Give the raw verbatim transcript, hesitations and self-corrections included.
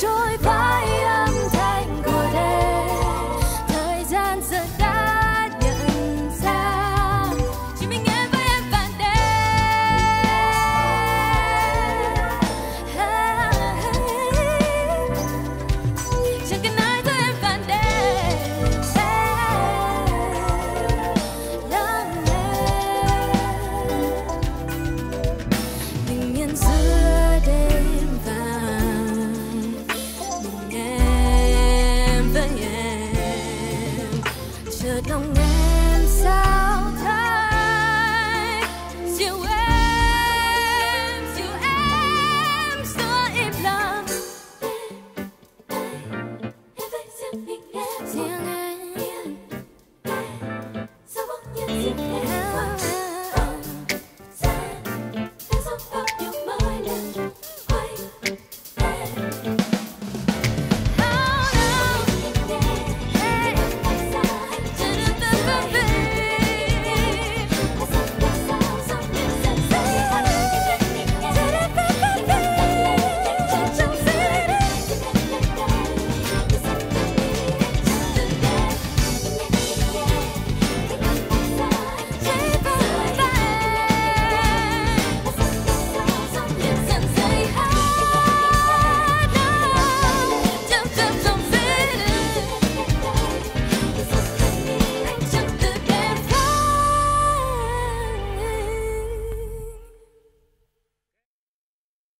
Joy.